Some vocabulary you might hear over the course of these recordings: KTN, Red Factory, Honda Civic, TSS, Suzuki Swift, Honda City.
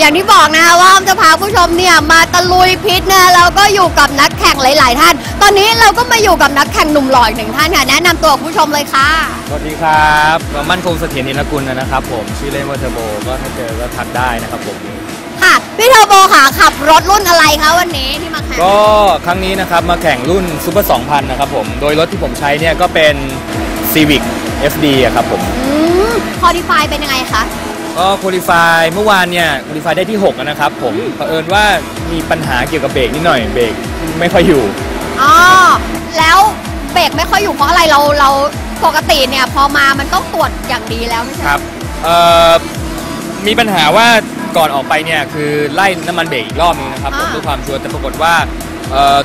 อย่างที่บอกนะคะว่าอ้อมจะพาผู้ชมเนี่ยมาตะลุยพิษนะแล้วก็อยู่กับนักแข่งหลายๆท่านตอนนี้เราก็มาอยู่กับนักแข่งหนุ่มหล่ออีกหนึ่งท่านค่ะแนะนำตัวผู้ชมเลยค่ะสวัสดีครับมั่นคงเสถียรอินทกุลนะครับผมชื่อเล่นว่าเทอร์โบก็ถ้าเจอก็ทักได้นะครับผมค่ะพี่เทอร์โบค่ะขับรถรุ่นอะไรคะวันนี้ที่มาแข่งก็ครั้งนี้นะครับมาแข่งรุ่นซูเปอร์ 2,000 นะครับผมโดยรถที่ผมใช้เนี่ยก็เป็น Civic SD อะครับผมคอลิฟายเป็นยังไงคะก็คุริฟายเมื่อวานเนี่ยคุริฟายได้ที่6นะครับผมเผอิญว่ามีปัญหาเกี่ยวกับเบรกนิดหน่อยเบรกไม่ค่อยอยู่อ๋อแล้วเบรกไม่ค่อยอยู่เพราะอะไรเราปกติเนี่ยพอมามันต้องตรวจอย่างดีแล้วไม่ใช่ครับมีปัญหาว่าก่อนออกไปเนี่ยคือไล่น้ำมันเบรกอีกรอบนึงนะครับผมด้วยความชัวร์แต่ปรากฏว่า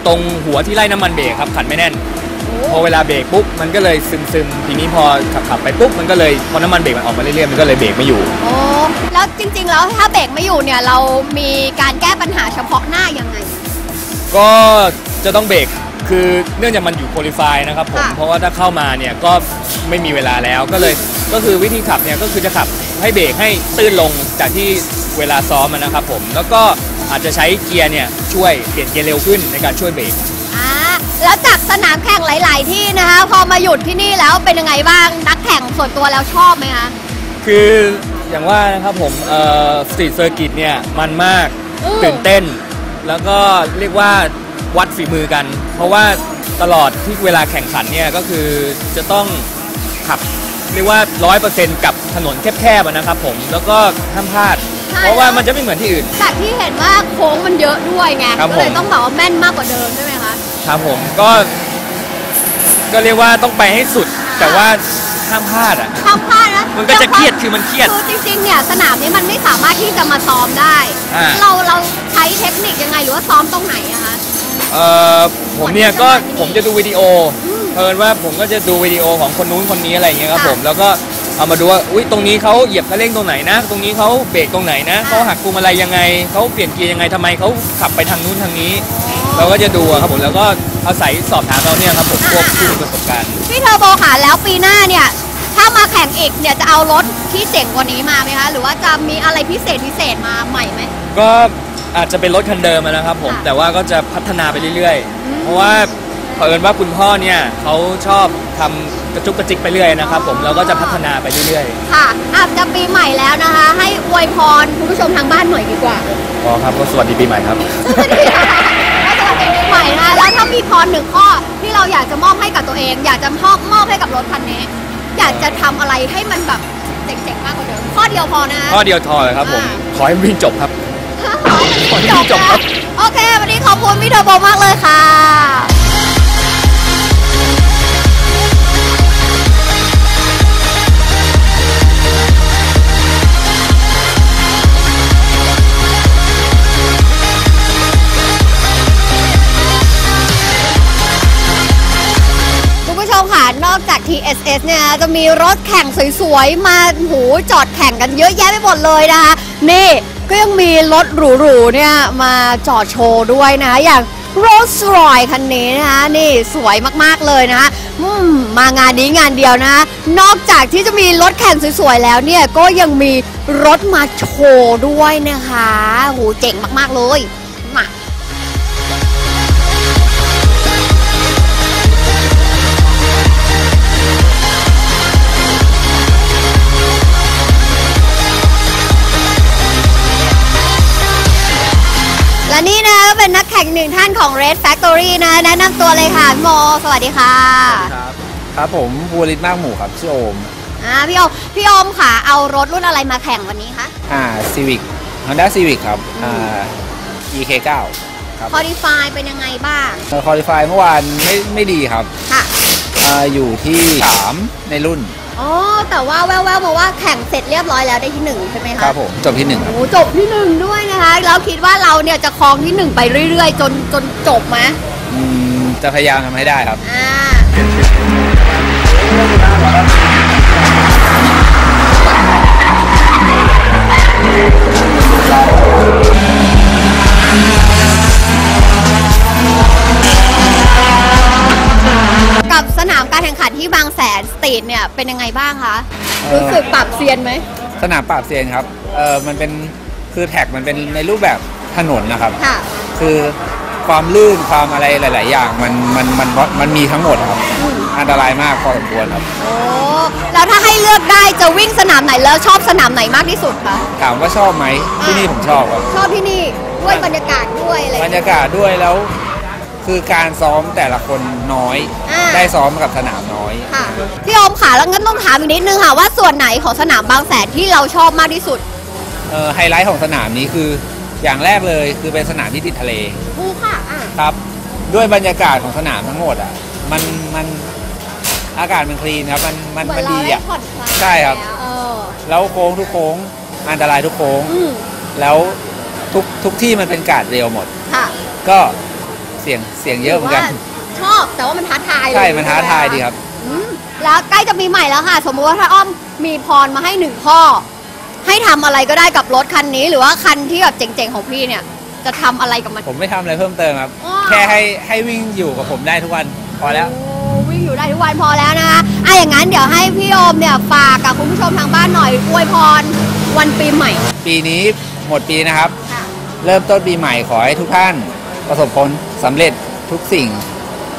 ตรงหัวที่ไล่น้ำมันเบรกครับขันไม่แน่นพอเวลาเบรกปุ๊บมันก็เลยซึมทีนี้พอขับไปปุ๊บมันก็เลยพอน้ำมันเบรกมันออกมาเรื่อยๆมันก็เลยเบรกไม่อยู่โอ้แล้วจริงๆแล้วถ้าเบรกไม่อยู่เนี่ยเรามีการแก้ปัญหาเฉพาะหน้ายังไงก็จะต้องเบรกคือเนื่องจากมันอยู่โคลิฟายนะครับผมเพราะว่าถ้าเข้ามาเนี่ยก็ไม่มีเวลาแล้วก็คือวิธีขับเนี่ยก็คือจะขับให้เบรกให้ตื้นลงจากที่เวลาซ้อมนะครับผมแล้วก็อาจจะใช้เกียร์เนี่ยช่วยเปลี่ยนเกียร์เร็วขึ้นในการช่วยเบรกแล้วจากสนามแข่งหลายๆที่นะคะพอมาหยุดที่นี่แล้วเป็นยังไงบ้างนักแข่งส่วนตัวแล้วชอบไหมคะคืออย่างว่านะครับผมสตรีทเซอร์กิตเนี่ยมันมากตื่นเต้นแล้วก็เรียกว่าวัดฝีมือกันเพราะว่าตลอดที่เวลาแข่งขันเนี่ยก็คือจะต้องขับเรียกว่า 100% กับถนนแคบๆนะครับผมแล้วก็ห้ามพลาดเพราะว่ามันจะไม่เหมือนที่อื่นจากที่เห็นว่าโค้งมันเยอะด้วยไงก็เลยต้องบอกว่าแม่นมากกว่าเดิมใช่ไหมคะครับผมก็เรียกว่าต้องไปให้สุดแต่ว่าห้ามพลาดอ่ะห้ามพลาดนะมันก็จะเครียดคือมันเครียดจริงๆเนี่ยสนามนี้มันไม่สามารถที่จะมาซ้อมได้เราใช้เทคนิคยังไงหรือว่าซ้อมตรงไหนอะคะผมเนี่ยก็ผมจะดูวิดีโอเพิ่นว่าผมก็จะดูวิดีโอของคนนู้นคนนี้อะไรอย่างเงี้ยครับผมแล้วก็เอามาดูว่าอุ้ยตรงนี้เขาเหยียบคันเร่งตรงไหนนะตรงนี้เขาเบรกตรงไหนนะเขาหักพวงมาลัยยังไงเขาเปลี่ยนเกียร์ยังไงทำไมเขาขับไปทางนู้นทางนี้เราก็จะดูครับผมแล้วก็อาศัยสอบถามเราเนี่ยครับผมควบคู่ประสบการณ์พี่เทอร์โบค่ะแล้วปีหน้าเนี่ยถ้ามาแข่งอีกเนี่ยจะเอารถที่เจ๋งกว่านี้มาไหมคะหรือว่าจะมีอะไรพิเศษมาใหม่ไหมก็อาจจะเป็นรถคันเดิมนะครับผมแต่ว่าก็จะพัฒนาไปเรื่อยๆเพราะว่าเผอิญว่าคุณพ่อเนี่ยเขาชอบทำกระจุกกระจิกไปเรื่อยนะครับผมเราก็จะพัฒนาไปเรื่อยๆค่ะจะปีใหม่แล้วนะคะให้อวยพรคุณผู้ชมทางบ้านหน่อยดีกว่าอ๋อครับก็สวัสดีปีใหม่ครับสวัสดีปีใหม่นะแล้วถ้ามีพรหนึ่งข้อที่เราอยากจะมอบให้กับตัวเองอยากจะมอบให้กับรถคันนี้อยากจะทำอะไรให้มันแบบเจ๋งๆมากกว่าเดิมข้อเดียวพอนะข้อเดียวทอเลยครับผมขอให้วิ่งจบครับขอให้วิ่งจบครับโอเควันนี้ขอบคุณพี่เทอร์โบมากเลยค่ะนอกจาก TSS เนี่ยจะมีรถแข่งสวยๆมาหูจอดแข่งกันเยอะแยะไปหมดเลยนะคะนี่ก็ยังมีรถหรูๆเนี่ยมาจอดโชว์ด้วยนะคะอย่าง Rolls-Royce คันนี้นะคะนี่สวยมากๆเลยนะคะมางานนี้งานเดียวนะคะนอกจากที่จะมีรถแข่งสวยๆแล้วเนี่ยก็ยังมีรถมาโชว์ด้วยนะคะหูเจ๋งมากๆเลยมาและนี่นะเป็นนักแข่งหนึ่งท่านของ Red Factory นะแนะนำตัวเลยค่ะโมสวัสดีค่ะครับผมภูริศมากหมู่ครับชื่อโอมพี่โอมค่ะเอารถรุ่นอะไรมาแข่งวันนี้คะCivic Honda Civic ครับEK9 ครับคอลิฟายเป็นยังไงบ้างคอลิฟายเมื่อวานไม่ดีครับค่ะอยู่ที่3ในรุ่นอ๋อแต่ว่าแววๆมาว่าแข่งเสร็จเรียบร้อยแล้วได้ที่1ใช่ไหมคะครับผมจบที่1ครับโอ้จบที่1ด้วยนะคะแล้วคิดว่าเราเนี่ยจะครองที่1ไปเรื่อยๆจนจบไหมจะพยายามทำให้ได้ครับสนามการแข่งขันที่บางแสนสตรีทเนี่ยเป็นยังไงบ้างคะรู้สึกปราบเซียนไหมสนามปราบเซียนครับมันเป็น คือแท็กมันเป็นในรูปแบบถนนนะครับคือความลื่นความอะไรหลายๆอย่างมันมีทั้งหมดครับอันตรายมากพอสมควรครับโอ้แล้วถ้าให้เลือกได้จะวิ่งสนามไหนแล้วชอบสนามไหนมากที่สุดคะถามว่าชอบไหมที่นี่ผมชอบครับชอบที่นี่ด้วยบรรยากาศด้วยอะไรบรรยากาศด้วยแล้วคือการซ้อมแต่ละคนน้อยได้ซ้อมกับสนามน้อยค่ะพี่อมค่ะแล้วงั้นต้องถามอีกนิดนึงค่ะว่าส่วนไหนของสนามบางแสนที่เราชอบมากที่สุดไฮไลท์ของสนามนี้คืออย่างแรกเลยคือเป็นสนามที่ติดทะเลค่ะครับด้วยบรรยากาศของสนามทั้งหมดอ่ะมันอากาศมันคลีนครับมันดีอ่ะใช่ครับแล้วโค้งทุกโค้งอันตรายทุกโค้งแล้วทุกที่มันเป็นกาดเร็วหมดค่ะก็เสียงเยอะเหมือนกันชอบแต่ว่ามันท้าทายใช่มันท้าทายดีครับแล้วใกล้จะมีใหม่แล้วค่ะสมมติว่าถ้าอ้อมมีพรมาให้หนึ่งข้อให้ทำอะไรก็ได้กับรถคันนี้หรือว่าคันที่แบบเจ๋งๆของพี่เนี่ยจะทำอะไรกับมันผมไม่ทำอะไรเพิ่มเติมครับแค่ให้วิ่งอยู่กับผมได้ทุกวันพอแล้ววิ่งอยู่ได้ทุกวันพอแล้วนะคะอ่ะอย่างนั้นเดี๋ยวให้พี่อมเนี่ยฝากกับคุณผู้ชมทางบ้านหน่อยอวยพรวันปีใหม่ปีนี้หมดปีนะครับเริ่มต้นปีใหม่ขอให้ทุกท่านประสบผลสำเร็จทุกสิ่ง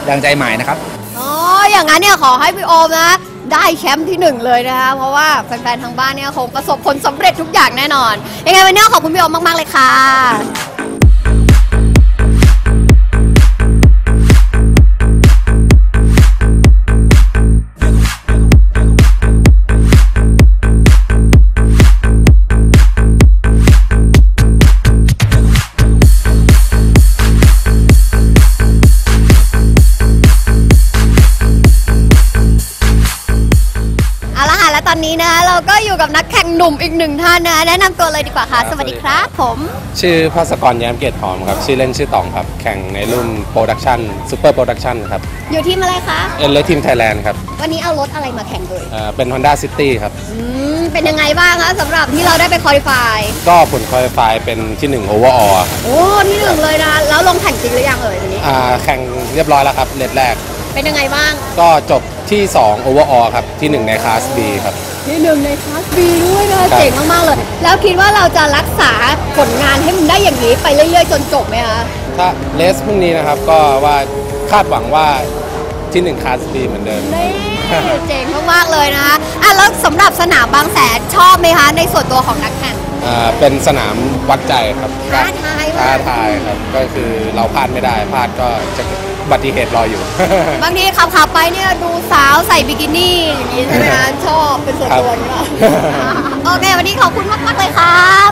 ดังใจหมายนะครับอ๋ออย่างนั้นเนี่ยขอให้พี่อมนะได้แชมป์ที่1เลยนะคะเพราะว่าแฟนๆทางบ้านเนี่ยคงประสบผลสำเร็จทุกอย่างแน่นอนยังไงวันนี้ขอบคุณพี่อมมากๆเลยค่ะเราก็อยู่กับนักแข่งหนุ่มอีกหนึ่งท่านนะแนะนำตัวเลยดีกว่าค่ะสวัสดีครับผมชื่อภาสกรแย้มเกตหอมครับชื่อเล่นชื่อต่องครับแข่งในรุ่นโปรดักชันซูเปอร์โปรดักชันครับอยู่ทีมอะไรคะรถทีมไทยแลนด์ครับวันนี้เอารถอะไรมาแข่งด้วยเป็น Honda City ครับเป็นยังไงบ้างคะสำหรับที่เราได้ไปคอลิฟายก็ผลคอลิฟายเป็นที่1 overall โอ้ที่1เลยนะแล้วลงแข่งจริงหรือยังเลยวันนี้แข่งเรียบร้อยแล้วครับเลทแรกเป็นยังไงบ้างก็จบที่2 overall ครับที่1ในคลาส B ครับที่1ในคลาส B ด้วยนะเจ๋งมากๆเลยแล้วคิดว่าเราจะรักษาผลงานให้มันได้อย่างนี้ไปเรื่อยๆจนจบไหมคะถ้าเลสพรุ่งนี้นะครับก็ว่าคาดหวังว่าที่1คลาส B เหมือนเดิมเจ๋งมากๆเลยนะคะอ่ะแล้วสำหรับสนามบางแสนชอบไหมคะในส่วนตัวของนักแข่งเป็นสนามวัดใจครับท้าทายครับก็คือเราพลาดไม่ได้พลาดก็จะอุบัติเหตุรออยู่บางทีขับไปเนี่ยดูสาวใส่บิกินี่อย่างนี้ใช่ไหมคะชอบเป็นส่วนตัวนี่แหละโอเควันนี้ขอบคุณมากๆเลยครับ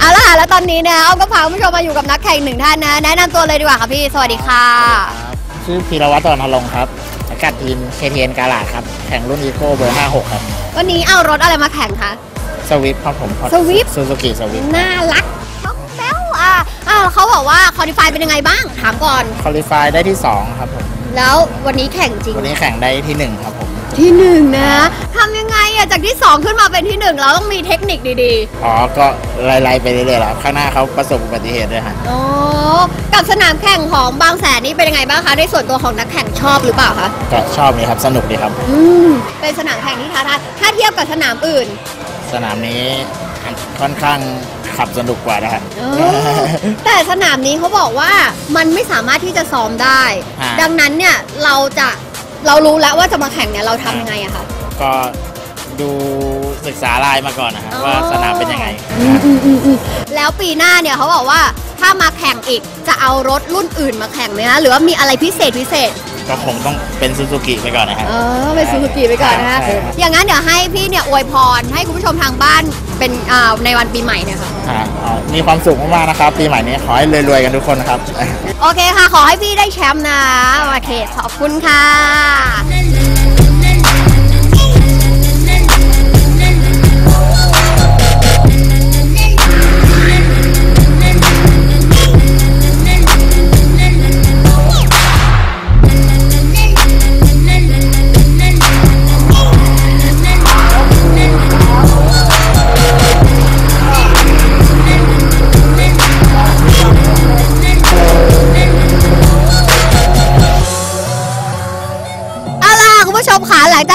เอาล่ะแล้วตอนนี้นะก็พาคุณผู้ชมมาอยู่กับนักแข่งหนึ่งท่านนะแนะนำตัวเลยดีกว่าค่ะพี่สวัสดีค่ะชื่อพีรวัตรตอนนรงค์ครับกัดทีม KTN กาลาดครับแข่งรุ่นอีโคเบอร์ 56 ครับวันนี้เอารถอะไรมาแข่งคะสวิฟครับผมสวิฟซูซูกิสวิฟน่ารักต้องแบ๊วเขาบอกว่าคอลิฟายเป็นยังไงบ้างถามก่อนคอลิฟายได้ที่2ครับผมแล้ววันนี้แข่งจริงวันนี้แข่งได้ที่1ครับผมที่1นะทำยังไงอะจากที่2ขึ้นมาเป็นที่1เราต้องมีเทคนิคดีๆอ๋อก็ไล่ไปเรื่อยๆแล้วข้างหน้าเขาประสบอุบัติเหตุด้วยค่ะอ๋อกับสนามแข่งของบางแสนนี่เป็นยังไงบ้างคะในส่วนตัวของนักแข่งชอบหรือเปล่าคะก็ชอบเลยครับสนุกดีครับเป็นสนามแข่งที่ท้าทายถ้าเทียบกับสนามอื่นสนามนี้ค่อนข้างขับสนุกกว่านะครับแต่สนามนี้เขาบอกว่ามันไม่สามารถที่จะซ้อมได้ดังนั้นเนี่ยเรารู้แล้วว่าจะมาแข่งเนี่ยเราทำยังไงอะคะก็ดูศึกษาลายมาก่อนนะครับว่าสนามเป็นยังไงแล้วปีหน้าเนี่ยเขาบอกว่าถ้ามาแข่งอีกจะเอารถรุ่นอื่นมาแข่งไหมคะหรือว่ามีอะไรพิเศษก็คงต้องเป็นซูซูกิไปก่อนนะครับเป็นซูซูกิไปก่อนนะคะอย่างนั้นเดี๋ยวให้พี่เนี่ยอวยพรให้คุณผู้ชมทางบ้านเป็นในวันปีใหม่เนี่ยค่ะมีความสุขมากๆนะครับปีใหม่นี้ขอให้รวยๆกันทุกคนนะครับโอเคค่ะขอให้พี่ได้แชมป์นะโอเคขอบคุณค่ะ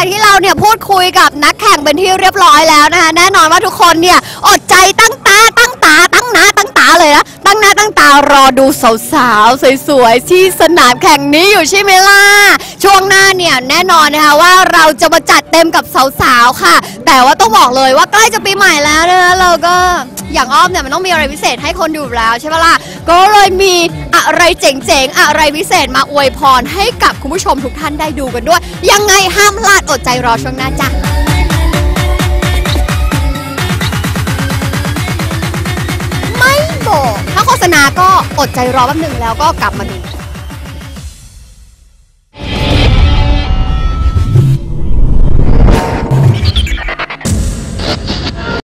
จากที่เราเนี่ยพูดคุยกับนักแข่งเป็นที่เรียบร้อยแล้วนะคะแน่นอนว่าทุกคนเนี่ยอดใจตั้งตาตั้งตาตั้งหน้าตั้งตาเลยนะตั้งหน้าตั้งตารอดูสาวๆสวยๆที่สนามแข่งนี้อยู่ใช่ไหมล่ะช่วงหน้าเนี่ยแน่นอนนะคะว่าเราจะมาจัดเต็มกับสาวๆค่ะแต่ว่าต้องบอกเลยว่าใกล้จะปีใหม่แล้วนะเราก็อย่างอ้อมเนี่ยมันต้องมีอะไรพิเศษให้คนดูแล้วใช่ไหมล่ะก็เลยมีอะไรเจ๋งๆอะไรพิเศษมาอวยพรให้กับคุณผู้ชมทุกท่านได้ดูกันด้วยยังไงห้ามพลาดอดใจรอช่วงหน้าจ้ะไม่บอกถ้าโฆษณาก็อดใจรอแป๊บนึงแล้วก็กลับมาดู